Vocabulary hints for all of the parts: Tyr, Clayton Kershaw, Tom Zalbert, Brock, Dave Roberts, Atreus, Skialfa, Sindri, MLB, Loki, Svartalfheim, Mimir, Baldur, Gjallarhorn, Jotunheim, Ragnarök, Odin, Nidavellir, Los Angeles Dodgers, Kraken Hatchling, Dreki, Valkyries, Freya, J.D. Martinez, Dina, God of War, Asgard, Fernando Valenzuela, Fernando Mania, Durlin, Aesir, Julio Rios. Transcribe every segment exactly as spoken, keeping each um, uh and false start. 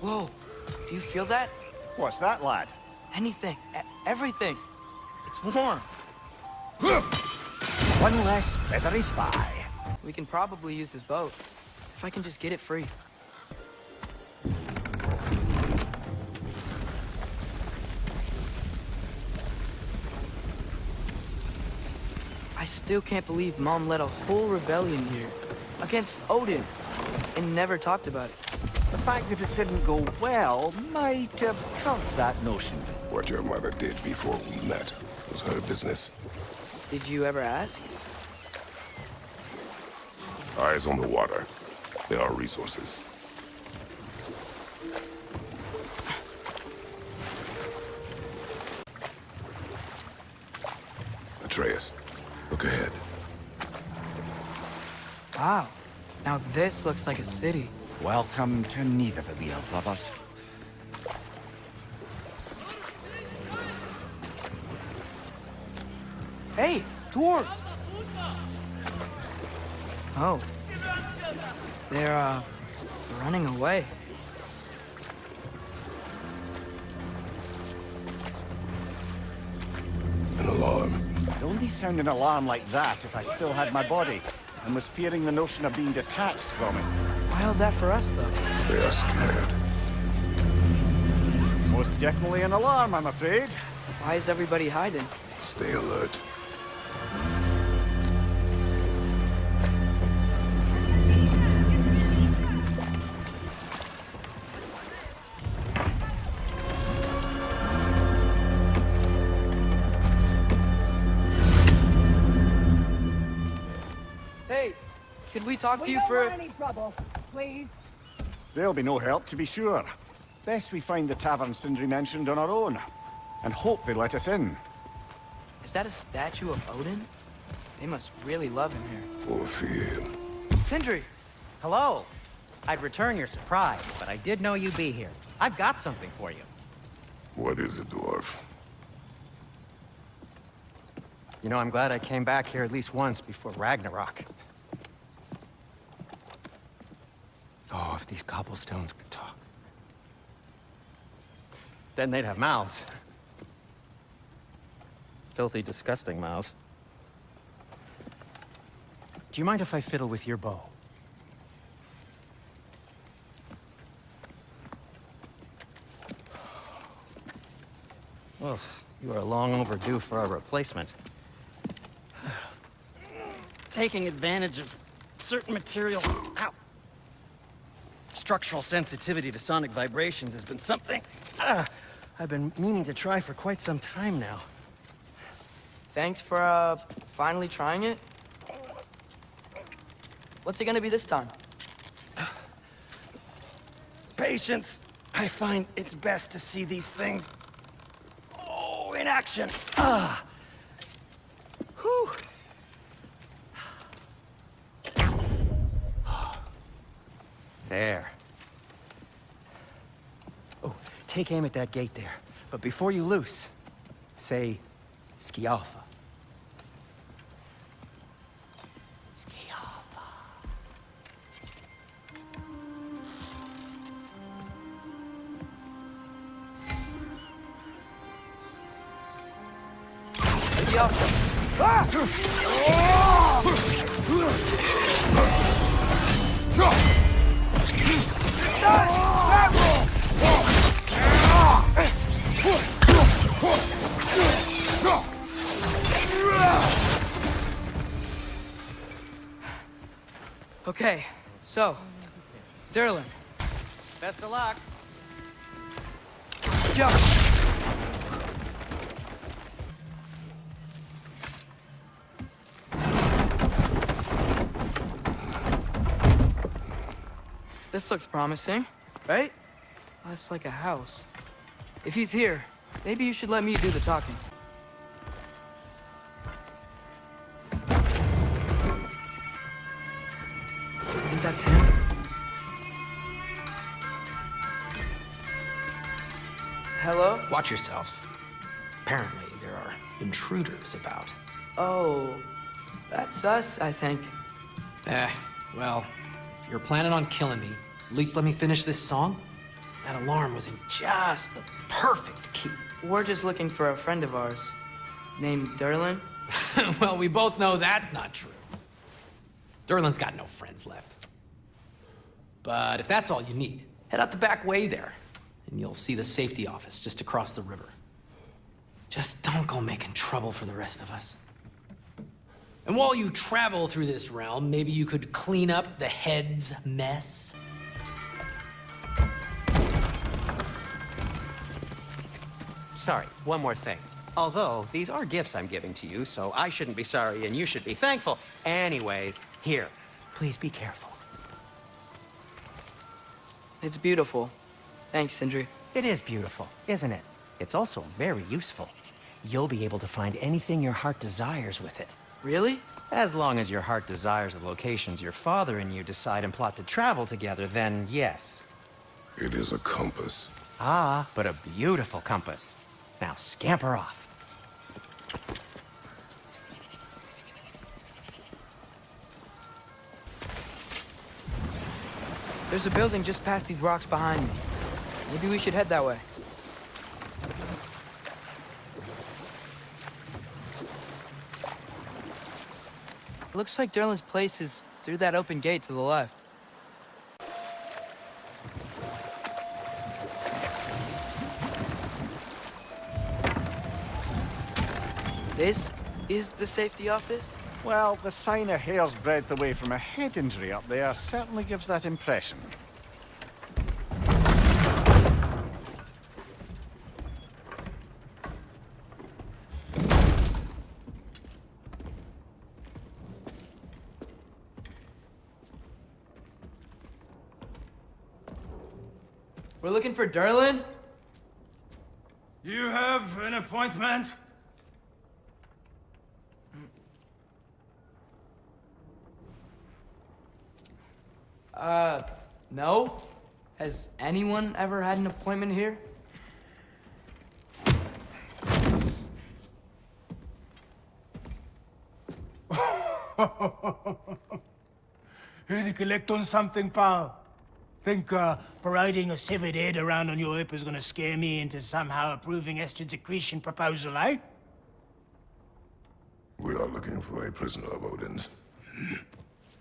Whoa, do you feel that? What's that, lad? Anything, e everything. It's warm. One less feathery spy. We can probably use this boat, if I can just get it free. I still can't believe Mom led a whole rebellion here, against Odin, and never talked about it. The fact that it didn't go well might have trumped that notion. What your mother did before we met was her business. Did you ever ask? Eyes on the water. They are resources. Atreus, look ahead. Wow. Now this looks like a city. Welcome to Nidavellir, brothers. Hey, dwarves! Oh. They're, uh, running away. An alarm. I'd only sound an alarm like that if I still had my body, and was fearing the notion of being detached from it. Why held that for us, though? They are scared. Most definitely an alarm, I'm afraid. Why is everybody hiding? Stay alert. Hey, could we talk we to you for... We don't want any trouble. Please. There'll be no help, to be sure. Best we find the tavern Sindri mentioned on our own, and hope they let us in. Is that a statue of Odin? They must really love him here. Or fear him. Sindri! Hello! I'd return your surprise, but I did know you'd be here. I've got something for you. What is it, dwarf? You know, I'm glad I came back here at least once before Ragnarok. Oh, if these cobblestones could talk. Then they'd have mouths. Filthy, disgusting mouths. Do you mind if I fiddle with your bow? Oh, you are long overdue for a replacement. Taking advantage of certain material... Ow! Structural sensitivity to sonic vibrations has been something uh, I've been meaning to try for quite some time now. Thanks for uh, finally trying it. What's it gonna be this time? Patience. I find it's best to see these things oh in action. Ah. Whew. There. Oh, take aim at that gate there. But before you loose, say, Skialfa. Skialfa. Skialfa. Ah! Oh! Okay, so, Durlin. Best of luck. Jump. This looks promising, right? Well, it's like a house. If he's here, maybe you should let me do the talking. I think that's him. Hello? Watch yourselves. Apparently, there are intruders about. Oh, that's us, I think. Eh, well, if you're planning on killing me, at least let me finish this song. That alarm was in just the perfect key. We're just looking for a friend of ours, named Durlin. Well, we both know that's not true. Durlin's got no friends left. But if that's all you need, head out the back way there, and you'll see the safety office just across the river. Just don't go making trouble for the rest of us. And while you travel through this realm, maybe you could clean up the head's mess. Sorry, one more thing. Although, these are gifts I'm giving to you, so I shouldn't be sorry and you should be thankful. Anyways, here, please be careful. It's beautiful. Thanks, Sindri. It is beautiful, isn't it? It's also very useful. You'll be able to find anything your heart desires with it. Really? As long as your heart desires the locations your father and you decide and plot to travel together, then yes. It is a compass. Ah, but a beautiful compass. Now scamper off. There's a building just past these rocks behind me. Maybe we should head that way. It looks like Durlin's place is through that open gate to the left. This is the safety office? Well, the sign a hair's breadth away from a head injury up there certainly gives that impression. We're looking for Durlin? You have an appointment? Uh, no? Has anyone ever had an appointment here? Here to collect on something, pal. Think, uh, parading a severed head around on your hip is gonna scare me into somehow approving Astrid's accretion proposal, eh? We are looking for a prisoner of Odin's.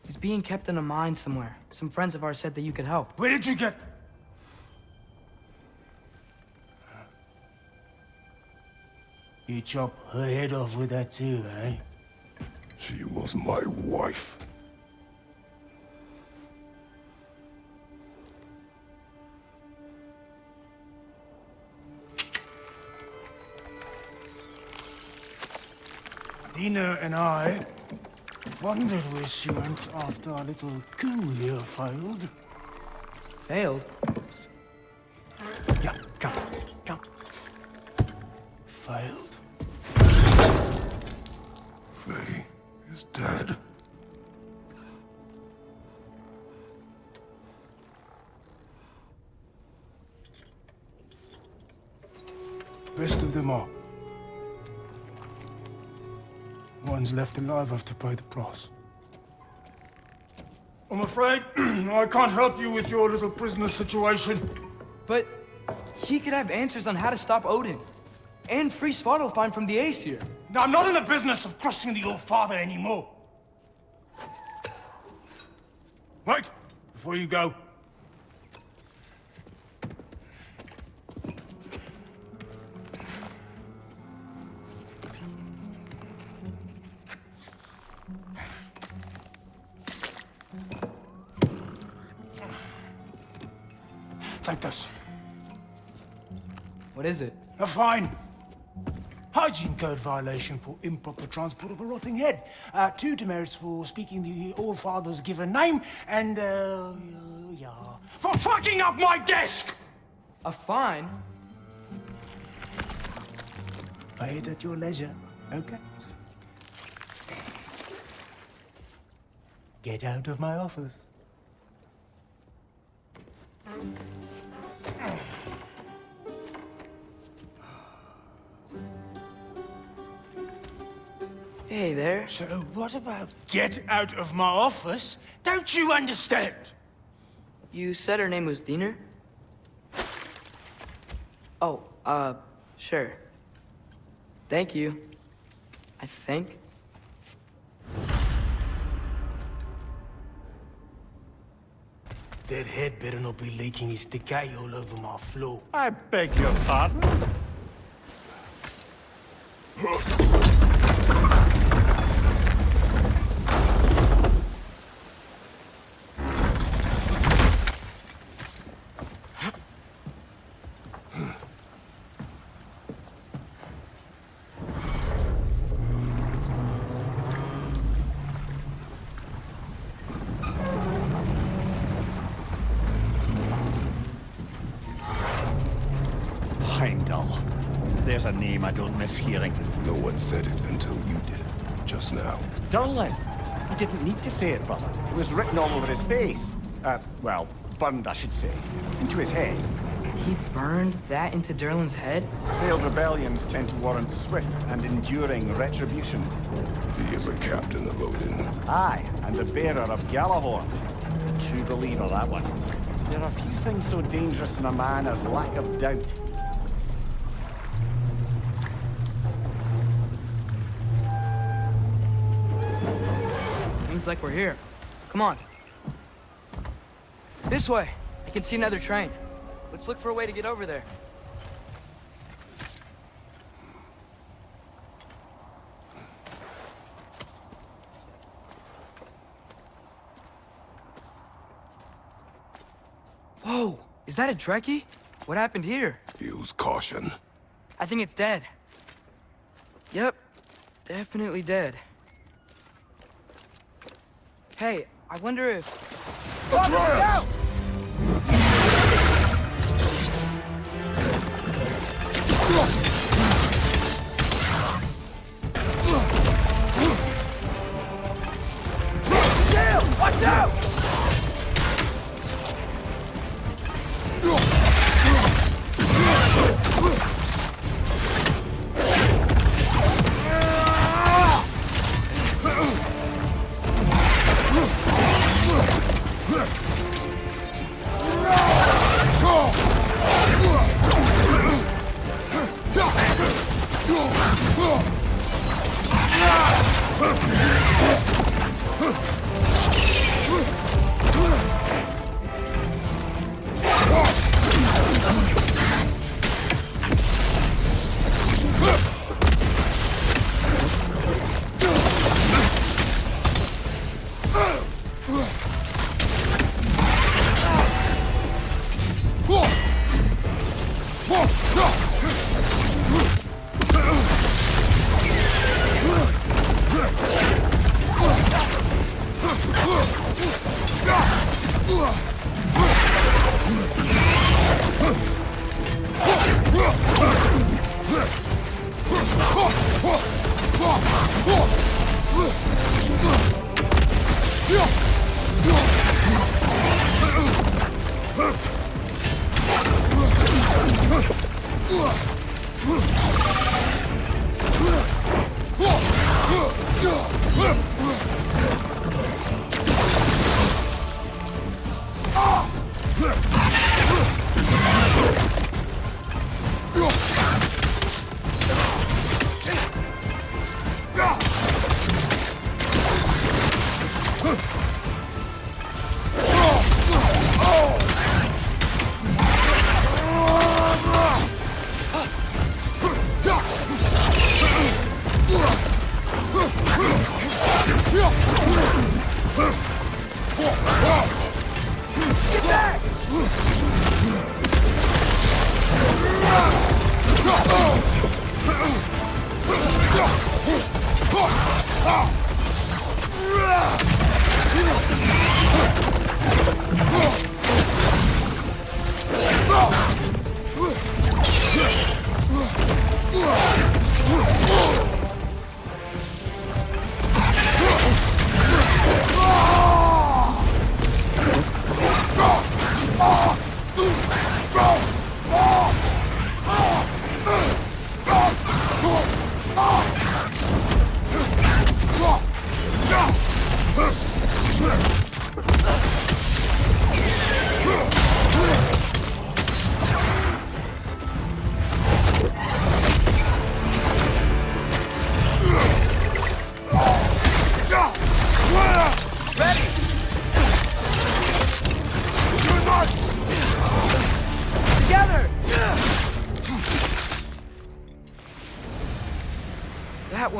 He's being kept in a mine somewhere. Some friends of ours said that you could help. Where did you get? You chop her head off with that too, eh? She was my wife. Dina and I wondered where she went after our little coup here failed. Failed? Yeah, come, come. Failed. Faye is dead. Best of them all. One's left alive have to pay the price. I'm afraid I can't help you with your little prisoner situation. But he could have answers on how to stop Odin and free Svartalfheim from the Aesir. Now, I'm not in the business of crossing the old father anymore. Wait, before you go. Take this. What is it? A fine. Hygiene code violation for improper transport of a rotting head. Uh, two demerits for speaking the All-Father's given name, and, uh, yeah, for fucking up my desk! A fine? Pay it at your leisure, okay? Get out of my office. Hey there. So what about get out of my office? Don't you understand? You said her name was Dina? Oh, uh, sure. Thank you. I think. That head better not be leaking his decay all over my floor. I beg your pardon? There's a name I don't miss hearing. No one said it until you did, just now. Durlin! He didn't need to say it, brother. It was written all over his face. Uh, well, burned, I should say. Into his head. He burned that into Durlin's head? Failed rebellions tend to warrant swift and enduring retribution. He is a captain of Odin. Aye, and the bearer of Gjallarhorn. A true believer, that one. There are few things so dangerous in a man as lack of doubt. Like we're here. Come on. This way. I can see another train. Let's look for a way to get over there. Whoa! Is that a Dreki? What happened here? Use caution. I think it's dead. Yep. Definitely dead. Hey, I wonder if... Atreus! Damn! Watch out!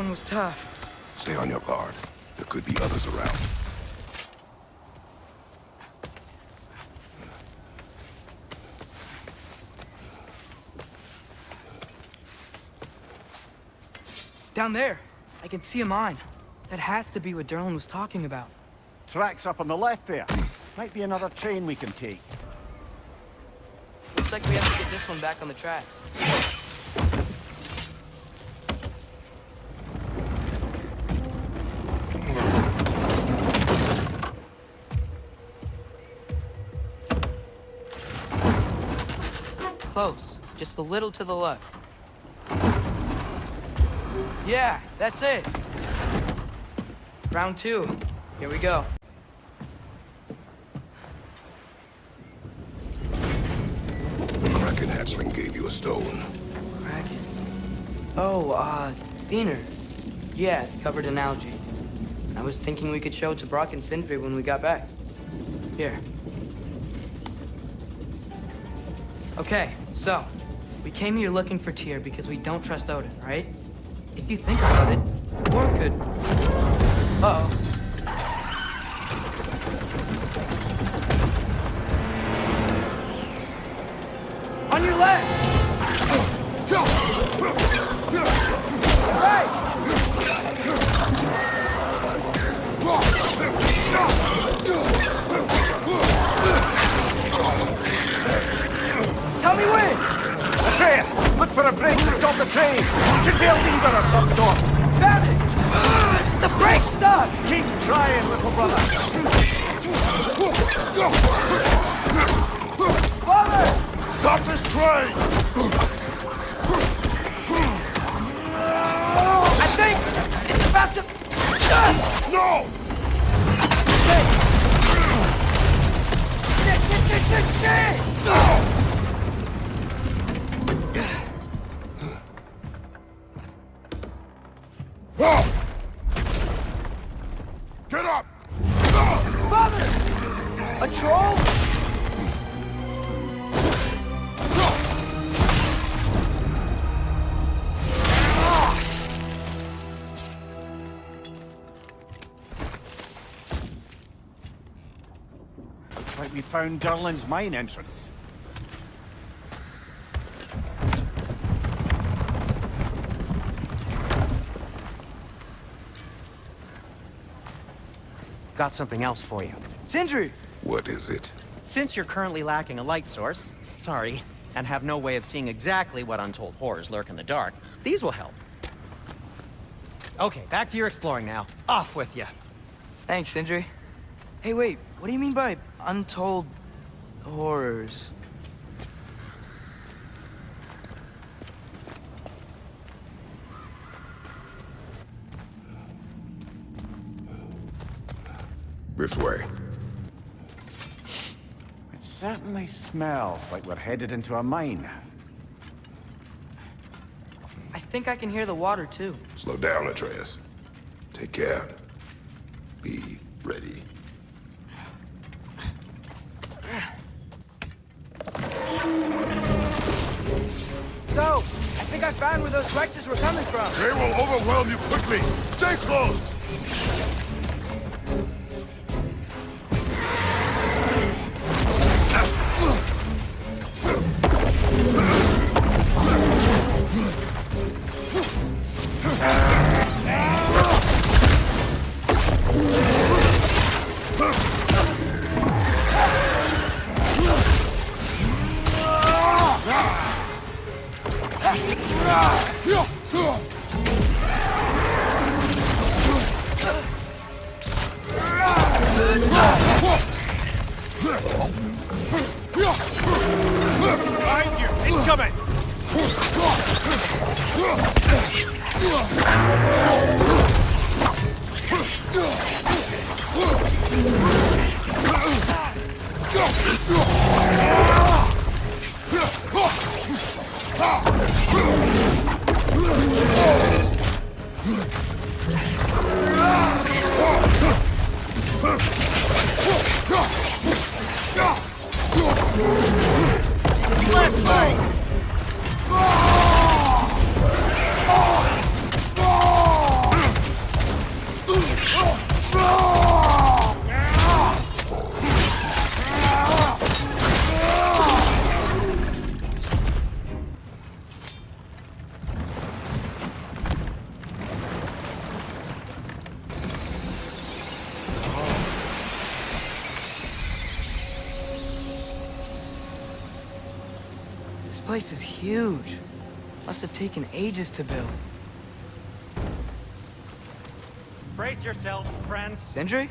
one was tough. Stay on your guard. There could be others around. Down there, I can see a mine. That has to be what Durlin was talking about. Tracks up on the left there. Might be another train we can take. Looks like we have to get this one back on the tracks. Close. Just a little to the left. Yeah, that's it. Round two. Here we go. The Kraken Hatchling gave you a stone. Kraken? Oh, uh, Diener. Yeah, it's covered in algae. I was thinking we could show it to Brock and Sindri when we got back. Here. Okay, so, we came here looking for Tyr because we don't trust Odin, right? If you think about it, Thor could... Uh-oh. On your left! Right! Tell me when! Atreus, look for a brake to stop the train! Should be a lever or some sort! Got it! Uh, the brake's stuck! Keep trying, little brother! Father! Stop this train! I think it's about to... No! Get up! Father! A troll? We found Durlin's mine entrance. Got something else for you. Sindri! What is it? Since you're currently lacking a light source, sorry, and have no way of seeing exactly what untold horrors lurk in the dark, these will help. Okay, back to your exploring now. Off with you. Thanks, Sindri. Hey, wait, what do you mean by untold horrors? This way. It certainly smells like we're headed into a mine. I think I can hear the water, too. Slow down, Atreus. Take care. Be ready. So, I think I found where those wretches were coming from. They will overwhelm you quickly. Stay close! Let's go! place is huge. Must have taken ages to build. Brace yourselves, friends. Sindri?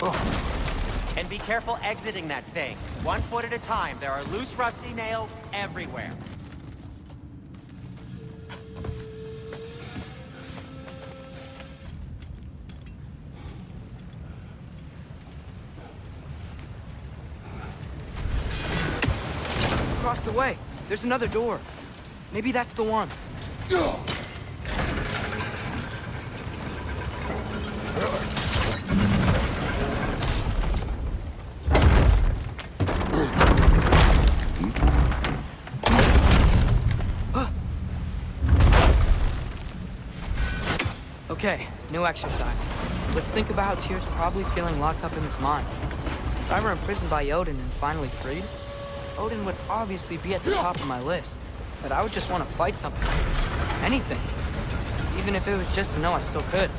Oh. And be careful exiting that thing. One foot at a time. There are loose, rusty nails everywhere. Across the way, there's another door. Maybe that's the one. Okay, new exercise. Let's think about how Tyr's probably feeling locked up in his mind. If I were imprisoned by Odin and finally freed, Odin would obviously be at the top of my list. But I would just want to fight something. Anything. Even if it was just to know I still could.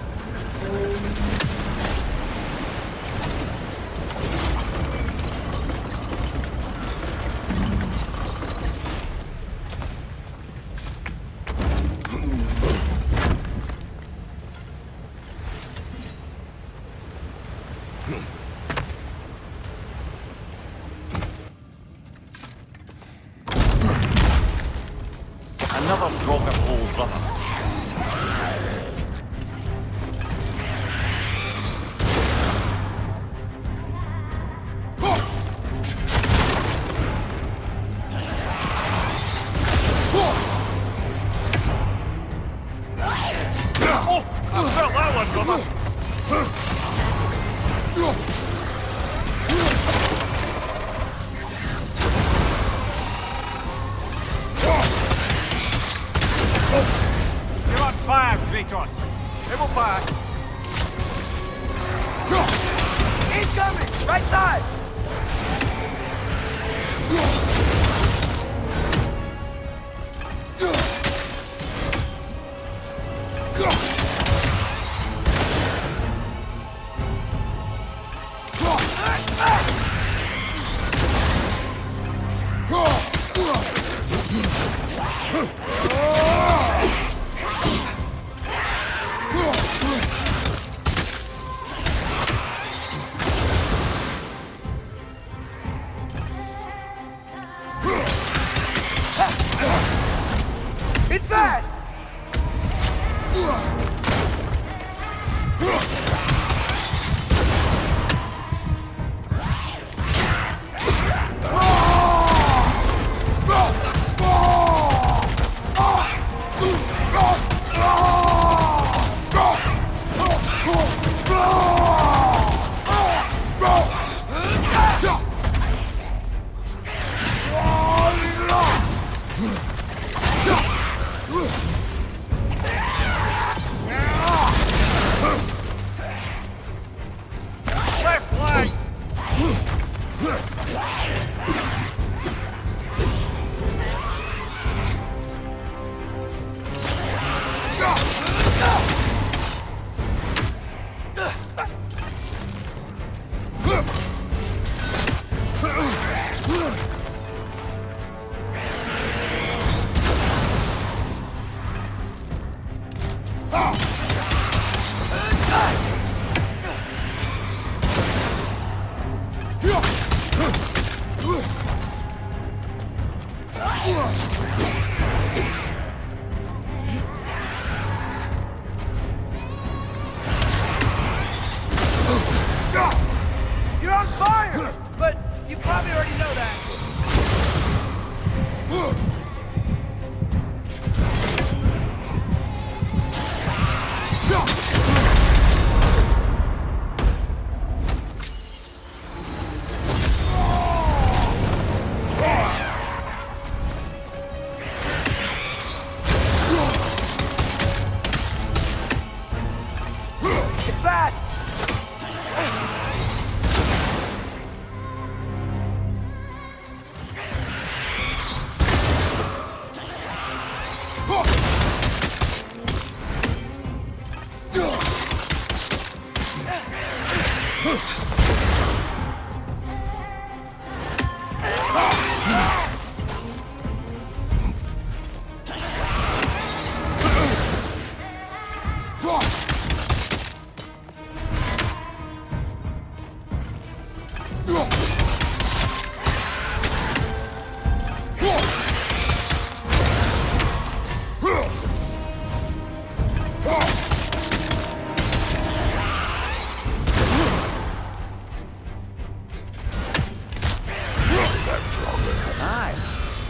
Aye,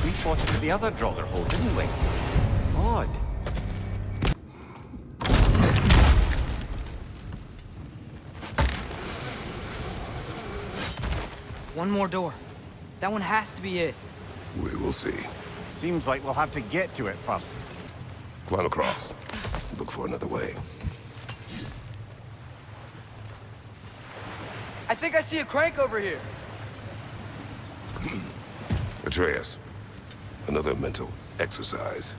we fought it at the other Draugr hole, didn't we? Odd. One more door. That one has to be it. We will see. Seems like we'll have to get to it first. Climb across. Look for another way. I think I see a crank over here. Atreus, another mental exercise.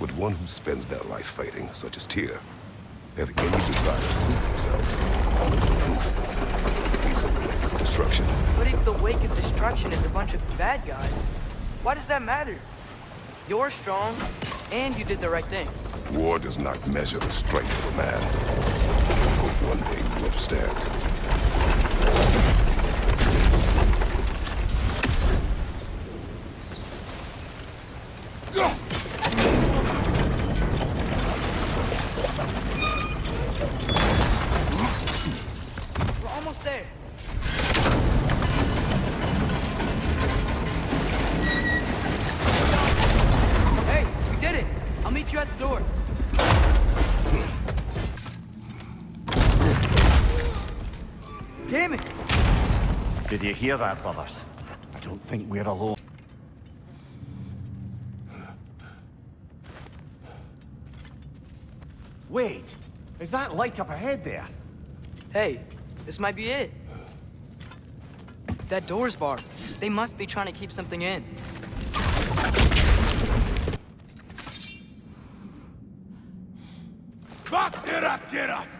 Would one who spends their life fighting, such as Tyr, have any desire to prove themselves? Proof leads to the wake of destruction. But if the wake of destruction is a bunch of bad guys, why does that matter? You're strong, and you did the right thing. War does not measure the strength of a man. I hope one day you understand. Hear that, brothers? I don't think we're alone. Wait, is that light up ahead there? Hey, this might be it. That door's barred. They must be trying to keep something in. Fuck it up, get us!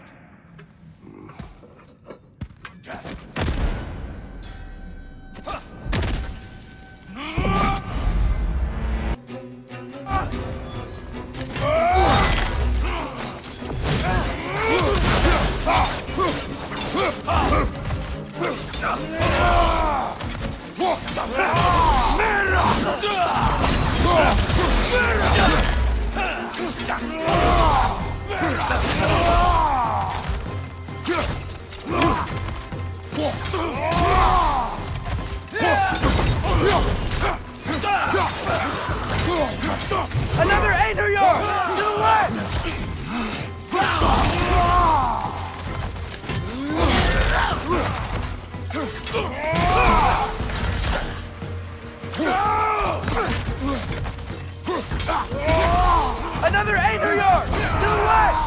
Another Einherjar! To the left! Another Einherjar! To the left!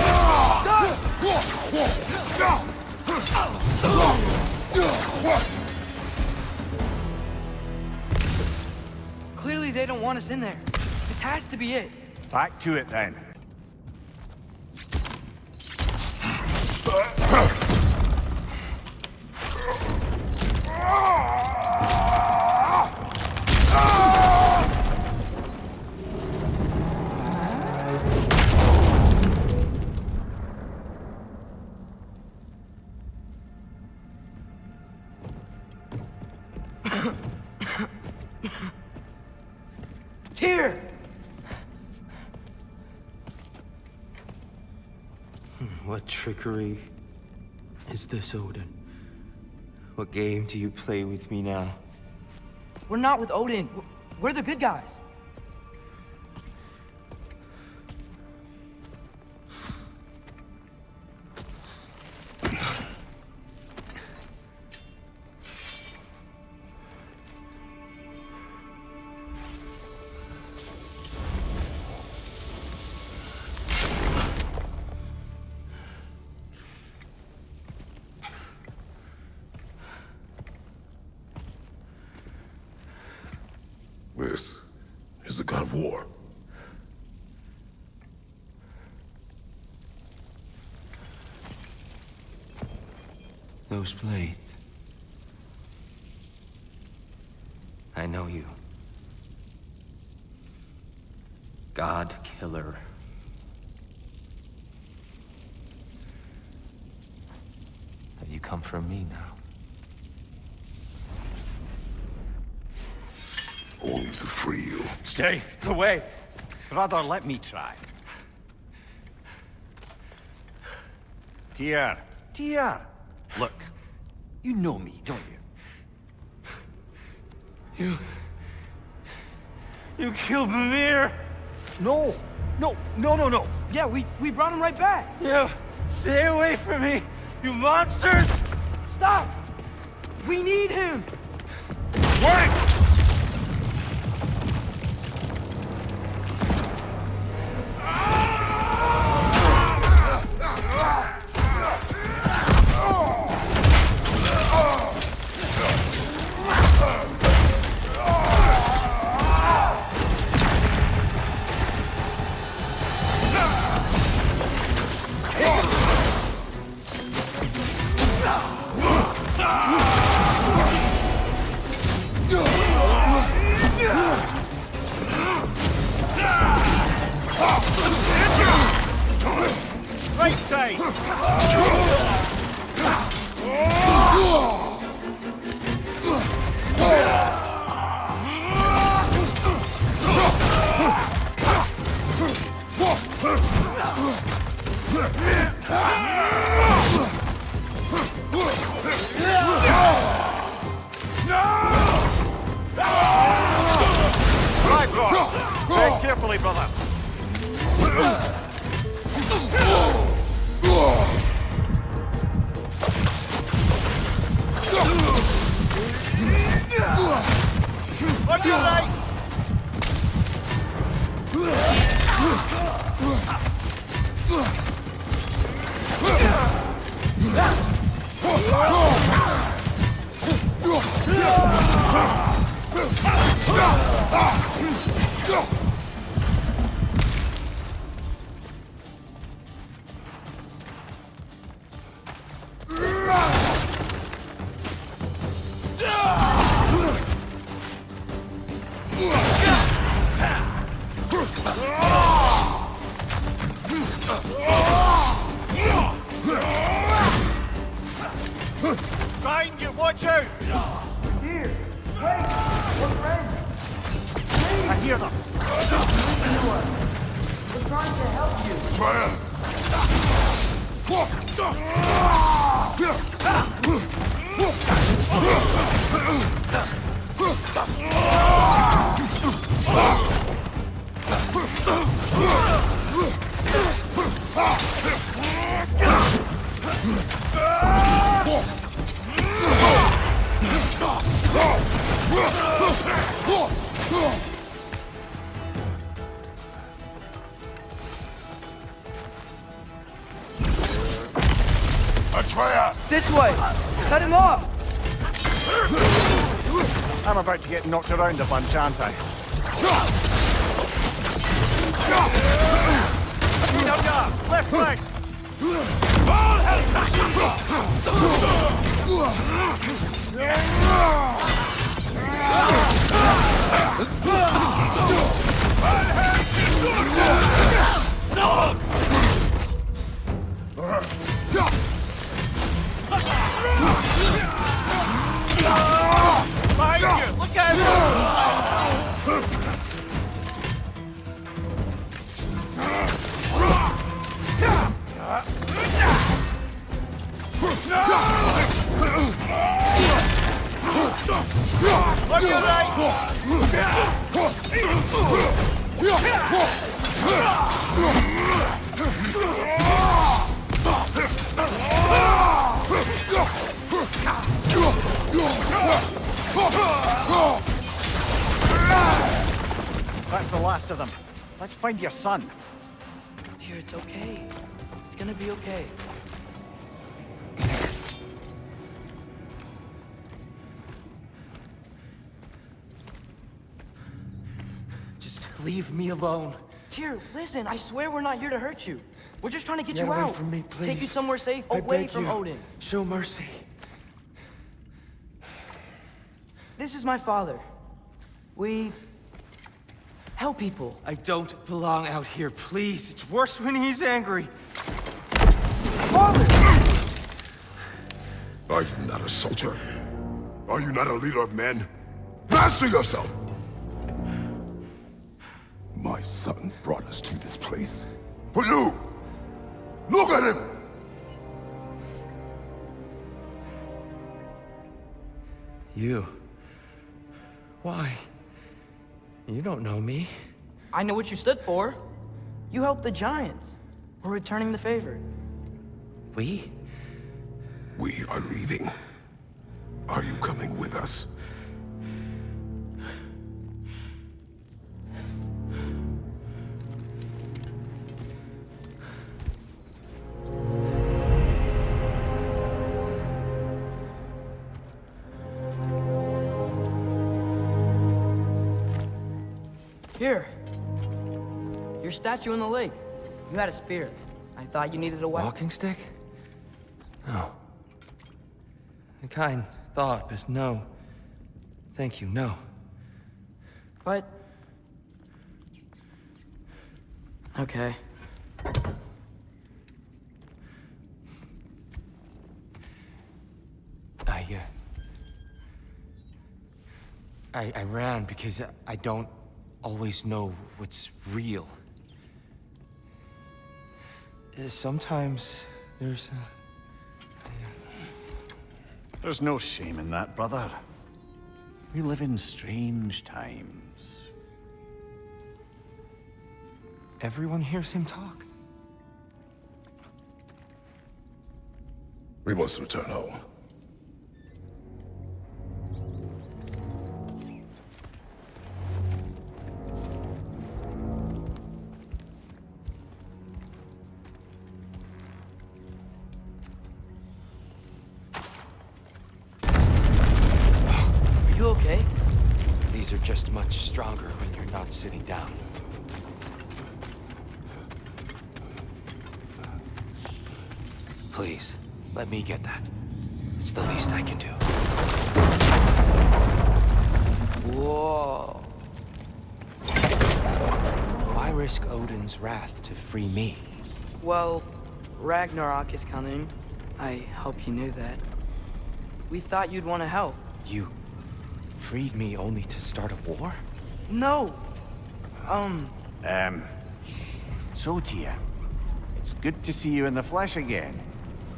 clearly they don't want us in there. This has to be it. Back to it then. Trickery is this, Odin? What game do you play with me now? We're not with Odin. We're the good guys. This is the god of war. Those blades. I know you. God killer. Have you come for me now? Only to free you. Stay away! Rather, let me try. Tyr. Tyr! Look, you know me, don't you? You... You killed Mimir! No! No, no, no, no! Yeah, we, we brought him right back! Yeah, stay away from me, you monsters! Stop! We need him! Work! Get knocked around a bunch, aren't I? Left leg! Look at him! On your right! That's the last of them. Let's find your son. Dear, it's okay. It's gonna be okay. Leave me alone. Tyr, listen, I swear we're not here to hurt you. We're just trying to get, get you away out. From me, please. Take you somewhere safe, I away from you. Odin. Show mercy. This is my father. We help people. I don't belong out here, please. It's worse when he's angry. Father! Are you not a soldier? Are you not a leader of men? Master yourself! My son brought us to this place. But you! Look at him! You... Why? You don't know me. I know what you stood for. You helped the giants. We're returning the favor. We? We are leaving. Are you coming with us? Here. Your statue in the lake. You had a spear. I thought you needed a weapon. Walking stick? No. A kind thought, but no. Thank you, no. But... Okay. I, uh... I, I ran because I, I don't always know what's real. Sometimes there's a... There's no shame in that, brother. We live in strange times. Everyone hears him talk. We must return home. Stronger when you're not sitting down. Please, let me get that. It's the least I can do. Whoa. Why risk Odin's wrath to free me? Well, Ragnarök is coming. I hope you knew that. We thought you'd want to help. You freed me only to start a war? No! Um... Um... So, Tyr, it's good to see you in the flesh again.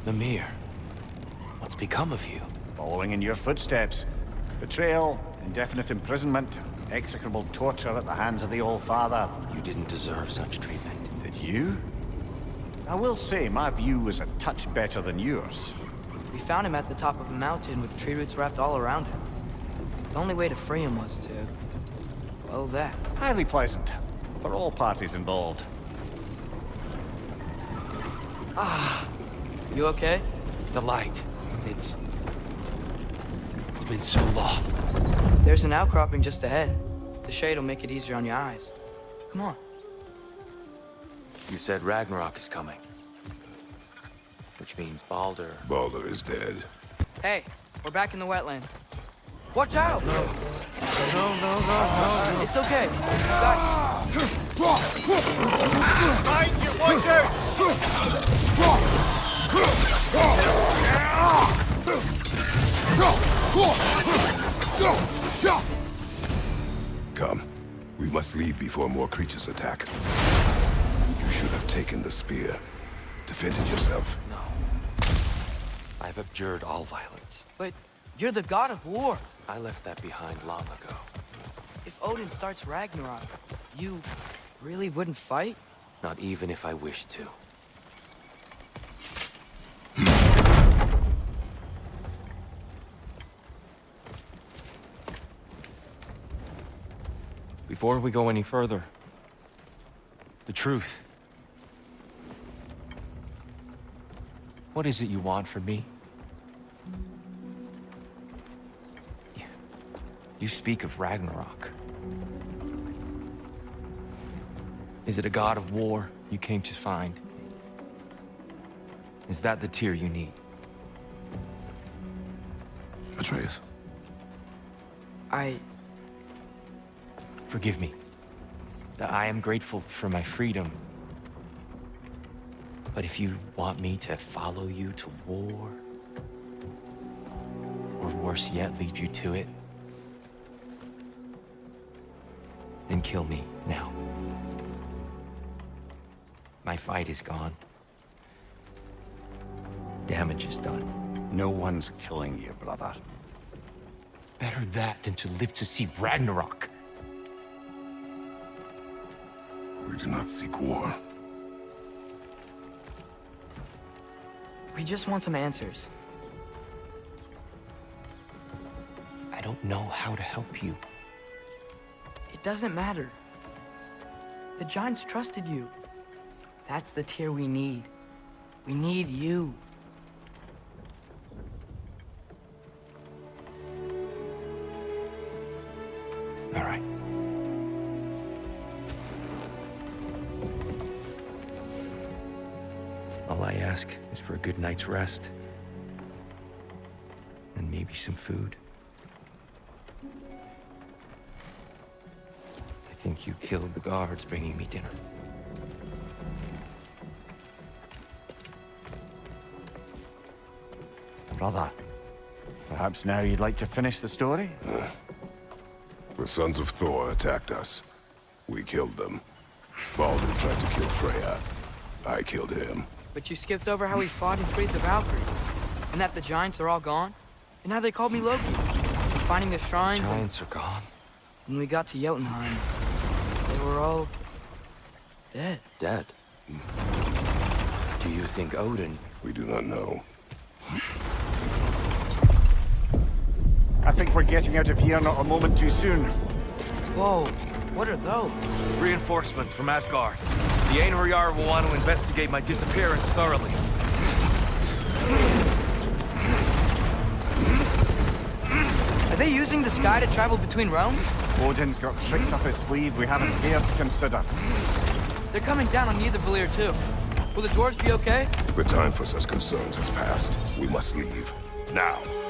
Mimir, what's become of you? Following in your footsteps. Betrayal, indefinite imprisonment, execrable torture at the hands of the Old Father. You didn't deserve such treatment. Did you? I will say, my view was a touch better than yours. We found him at the top of a mountain with tree roots wrapped all around him. The only way to free him was to... well, that. Highly pleasant. For all parties involved. Ah! You okay? The light. It's... It's been so long. There's an outcropping just ahead. The shade will make it easier on your eyes. Come on. You said Ragnarök is coming. Which means Baldur... Baldur is dead. Hey, we're back in the wetlands. Watch out! No, no, no, no, no, no. It's okay. Back. Behind you, watch out! Come. We must leave before more creatures attack. You should have taken the spear. Defended yourself. No. I've abjured all violence. But... you're the god of war! I left that behind long ago. If Odin starts Ragnarök, you really wouldn't fight? Not even if I wished to. Before we go any further, the truth. What is it you want from me? You speak of Ragnarök. Is it a god of war you came to find? Is that the Tyr you need? Atreus. I... Forgive me. I am grateful for my freedom. But if you want me to follow you to war, or worse yet, lead you to it, then kill me now. My fight is gone. Damage is done. No one's killing you, brother. Better that than to live to see Ragnarök. We do not seek war. We just want some answers. I don't know how to help you. It doesn't matter. The Giants trusted you. That's the Tyr we need. We need you. All right. All I ask is for a good night's rest, and maybe some food. I think you killed the guards bringing me dinner. Brother, perhaps now you'd like to finish the story? Uh, the sons of Thor attacked us. We killed them. Baldur tried to kill Freya. I killed him. But you skipped over how we fought and freed the Valkyries, and that the Giants are all gone, and how they called me Loki, and finding the shrines. The Giants and... are gone? When we got to Jotunheim, they were all... dead. Dead? Do you think Odin... We do not know. I think we're getting out of here not a moment too soon. Whoa, what are those? Reinforcements from Asgard. The Einherjar will want to investigate my disappearance thoroughly. Are they using the sky to travel between realms? Odin's got tricks up his sleeve we haven't dared to consider. They're coming down on Nidavellir too. Will the dwarves be okay? The time for such concerns has passed. We must leave. Now.